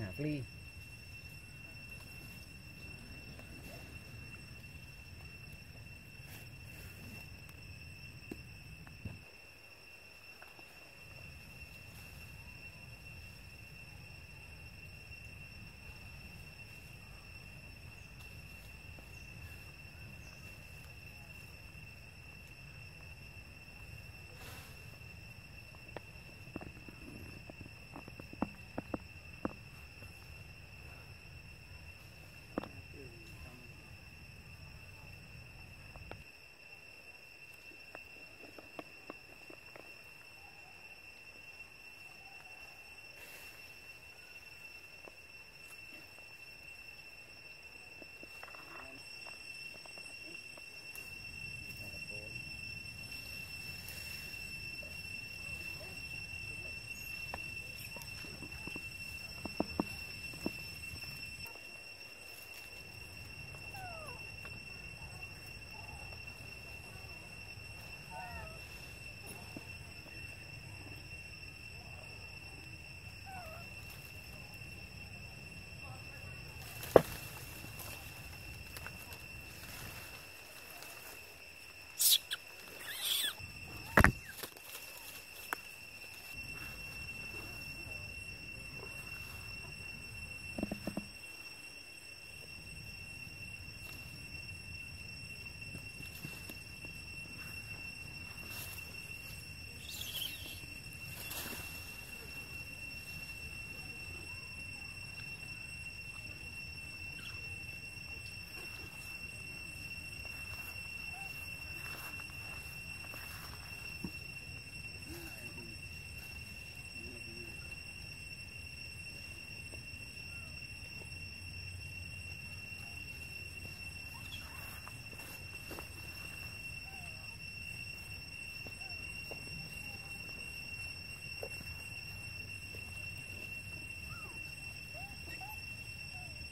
hạt ly.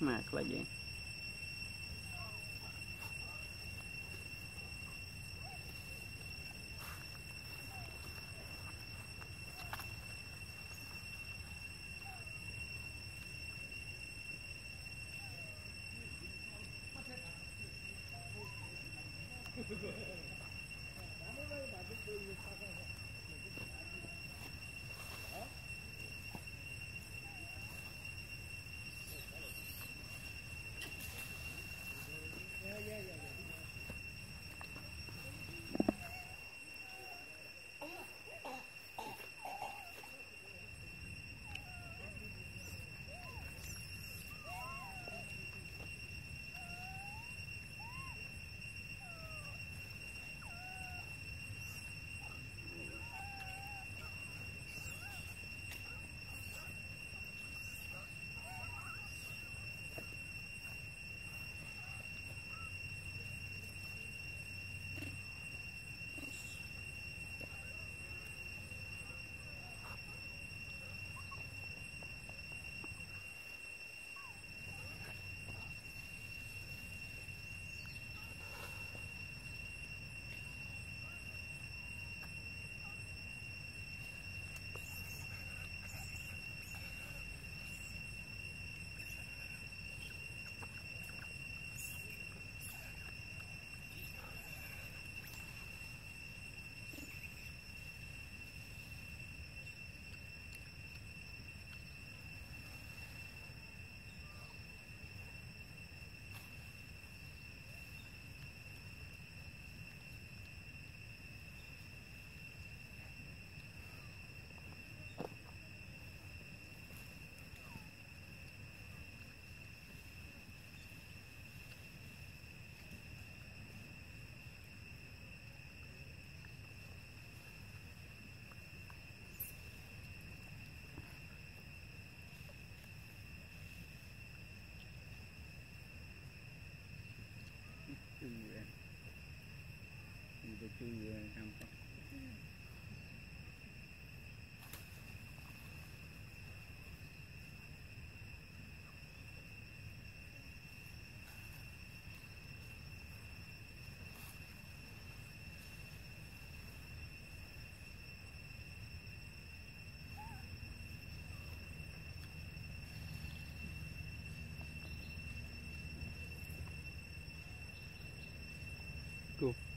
Mac lagi. Hãy subscribe cho kênh Ghiền Mì Gõ Để không bỏ lỡ những video hấp dẫn. Кубку.